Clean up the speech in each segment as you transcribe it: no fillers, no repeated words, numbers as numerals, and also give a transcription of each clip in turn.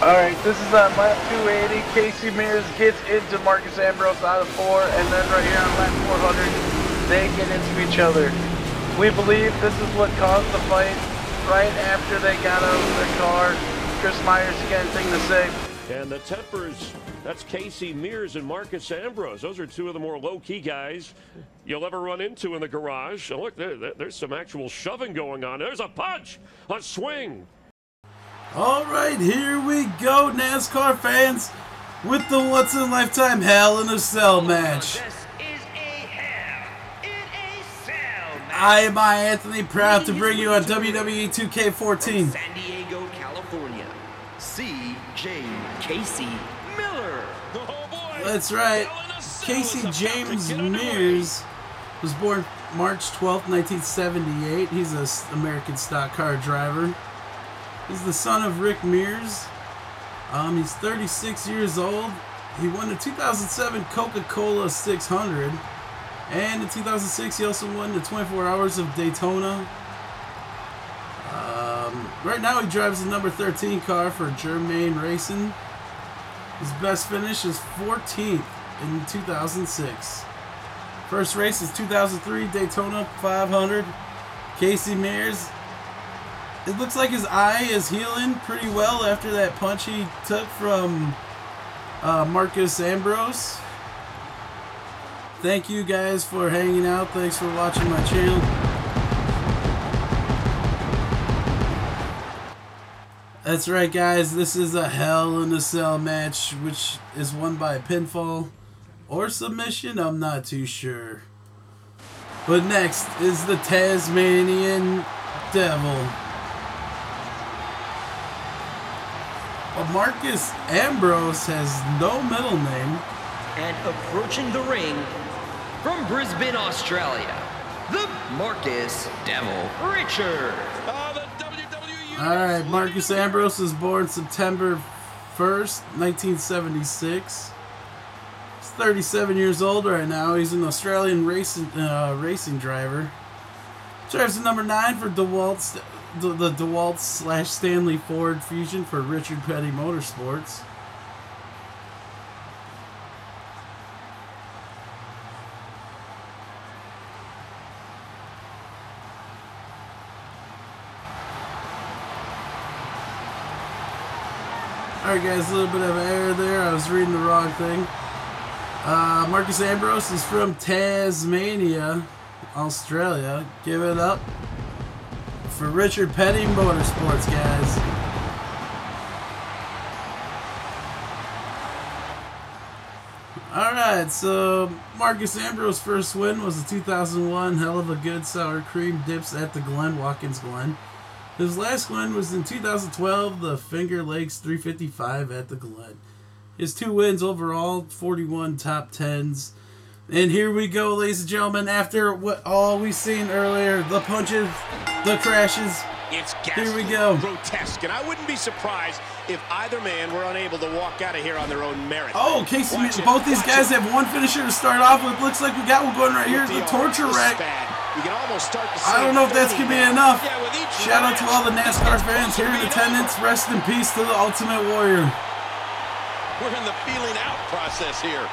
Alright, this is on lap 280. Casey Mears gets into Marcos Ambrose out of 4, and then right here on lap 400, they get into each other. We believe this is what caused the fight right after they got out of their car. Chris Myers, you got anything to say? And the tempers, that's Casey Mears and Marcos Ambrose. Those are two of the more low-key guys you'll ever run into in the garage. Oh, look, there's some actual shoving going on. There's a punch, a swing. All right, here we go, NASCAR fans, with the once-in-a-lifetime Hell in a Cell match. This is a Hell in a Cell match. I am iAnthony, proud to bring you on WWE 2K14. San Diego, California, C.J. Casey Miller. Oh boy. That's right, Casey James Mears was born March 12, 1978. He's an American stock car driver. He's the son of Rick Mears. He's 36 years old. He won the 2007 Coca-Cola 600. And in 2006, he also won the 24 Hours of Daytona. Right now, he drives the number 13 car for Germain Racing. His best finish is 14th in 2006. First race is 2003 Daytona 500. Casey Mears. It looks like his eye is healing pretty well after that punch he took from Marcos Ambrose. Thank you guys for hanging out. Thanks for watching my channel. That's right, guys. This is a Hell in a Cell match, which is won by pinfall or submission. I'm not too sure. But next is the Tasmanian Devil. Marcos Ambrose has no middle name. And approaching the ring from Brisbane, Australia, the Marcos Devil, Richard. Alright, Marcos Ambrose was born September 1st, 1976. He's 37 years old right now. He's an Australian racing driver. Drives the number 9 for DeWalt. The DeWalt/Stanley Ford Fusion for Richard Petty Motorsports. Alright guys, a little bit of error there. I was reading the wrong thing. Marcos Ambrose is from Tasmania, Australia. Give it up for Richard Petty Motorsports, guys. Alright, so Marcos Ambrose's first win was the 2001 Hell of a Good Sour Cream Dips at the Glen, Watkins Glen. His last win was in 2012, the Finger Lakes 355 at the Glen. His 2 wins overall, 41 top 10s. And here we go, ladies and gentlemen, after what all we seen earlier, the punches, the crashes. It's ghastly, here we go. Grotesque, and I wouldn't be surprised if either man were unable to walk out of here on their own merit. Oh, Casey, both these guys have one finisher to start off with. Looks like we got one going right here. The torture rack. You can almost start to see, I don't know if that's going to be enough. Shout out to all the NASCAR fans here in attendance. Rest in peace to the Ultimate Warrior. We're in the feeling out process here.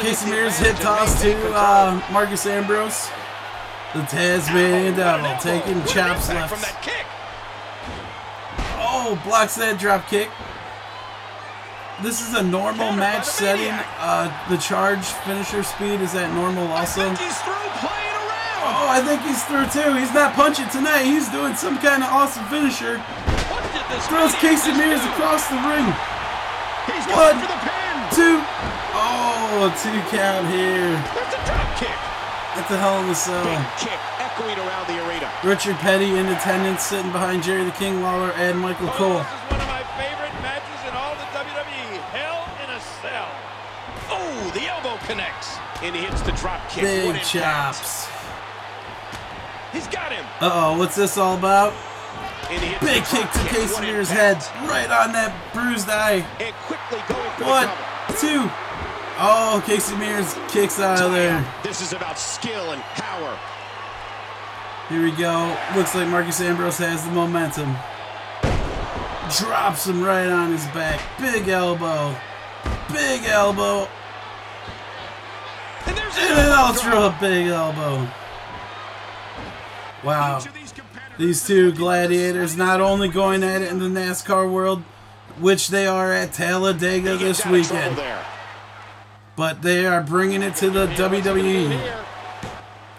Casey Mears hit toss to Marcos Ambrose. The Tasmanian Devil taking chops left. From that kick. Oh, blocks that drop kick. This is a normal match setting. The charge finisher speed is at normal also. Oh, I think he's through too. He's not punching tonight. He's doing some kind of awesome finisher. Throws Casey Mears across the ring. He's going for the pin. 2. Oh, a 2 count here. That's a drop kick. That's a Hell in a Cell. Big kick echoing around the arena. Richard Petty in attendance, sitting behind Jerry the King Lawler and Michael Cole. This is one of my favorite matches in all the WWE. Hell in a Cell. Oh, the elbow connects. And he hits the drop kick. Big chops. He's got him. Uh-oh, what's this all about? Big kick to Casey Mears' head. Right on that bruised eye. And quickly going for 1, 2. Oh, Casey Mears kicks out of there. This is about skill and power. Here we go. Looks like Marcos Ambrose has the momentum. Drops him right on his back. Big elbow. Big elbow. And an ultra big elbow. Wow. These two gladiators not only going at it in the NASCAR world, which they are at Talladega this weekend, but they are bringing it to the WWE.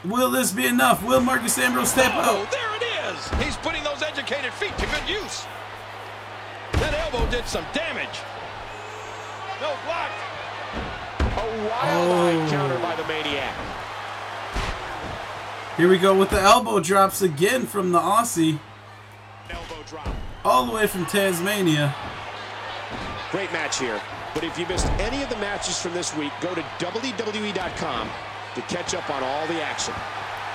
Will this be enough? Will Marcos Ambrose step out? There it is. He's putting those educated feet to good use. That elbow did some damage. No, block. A wild counter by the maniac. Here we go with the elbow drops again from the Aussie. Elbow drop. All the way from Tasmania. Great match here. But if you missed any of the matches from this week, go to WWE.com to catch up on all the action.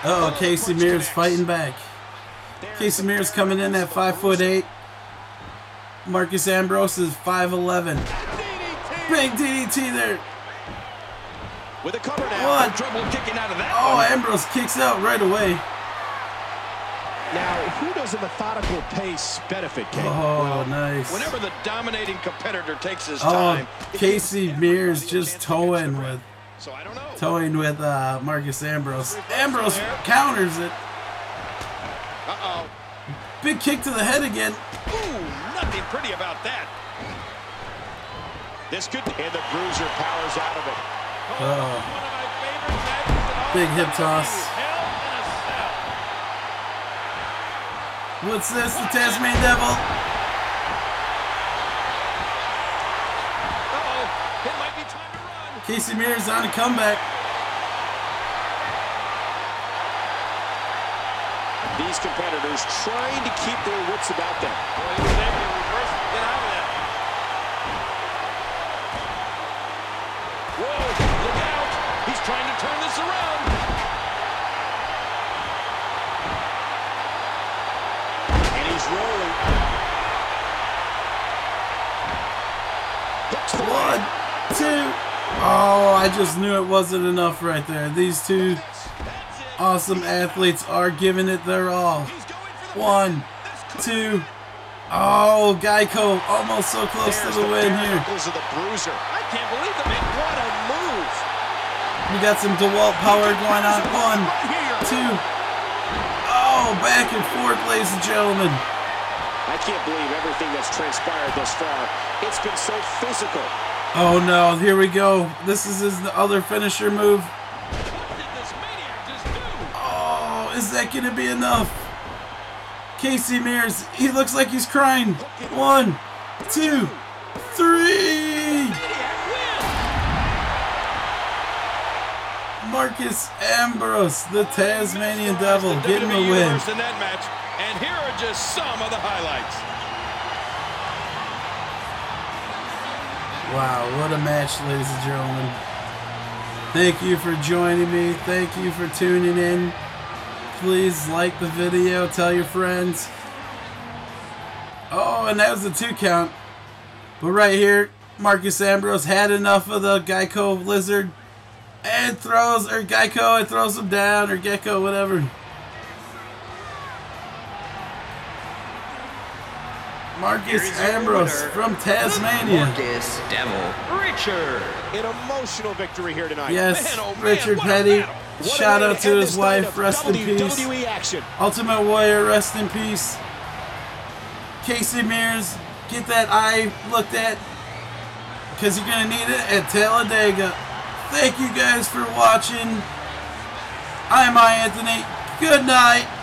Uh oh, Casey Mears fighting back. Casey Mears coming in at 5'8". Marcos Ambrose is 5'11". Big DDT there. With a cover now, trouble kicking out of that. Oh, Ambrose kicks out right away. Now, who does a methodical pace benefit, Kate? Oh, well, nice. Whenever the dominating competitor takes his time. Casey Mears just towing with, Marcos Ambrose. Ambrose counters it. Uh-oh. Big kick to the head again. Ooh, nothing pretty about that. This could, and the bruiser powers out of it. Oh. Big hip toss. What's this? The Tasmanian Devil. Uh-oh. It might be time to run. Casey Mears on a comeback. These competitors trying to keep their wits about them. Well, he was able to reverse and get out of that. Whoa. He's trying to turn this around. And he's rolling. One, two. Oh, I just knew it wasn't enough right there. These two awesome athletes are giving it their all. One, two. Oh, Geico almost so close to the win here. I can't believe the big one. We got some DeWalt power going on. One, two. Oh, back and forth, ladies and gentlemen. I can't believe everything that's transpired thus far. It's been so physical. Oh, no. Here we go. This is his other finisher move. What did this maniac just do? Oh, is that going to be enough? Casey Mears, he looks like he's crying. One, two, three. Marcos Ambrose, the Tasmanian Devil, getting the win. In that match, and here are just some of the highlights. Wow, what a match, ladies and gentlemen. Thank you for joining me. Thank you for tuning in. Please like the video, tell your friends. Oh, and that was the 2 count. But right here, Marcos Ambrose had enough of the Geico Lizard. And throws, or Geico, and throws him down, or Gecko, whatever. Marcos Ambrose from Tasmania. Marcos Devil. Richard. An emotional victory here tonight. Yes, man, oh man, Richard Petty. Shout out to his wife. Rest in peace. Action. Ultimate Warrior. Rest in peace. Casey Mears. Get that eye looked at. Because you're going to need it at Talladega. Thank you guys for watching. I'm iAnthony. Good night.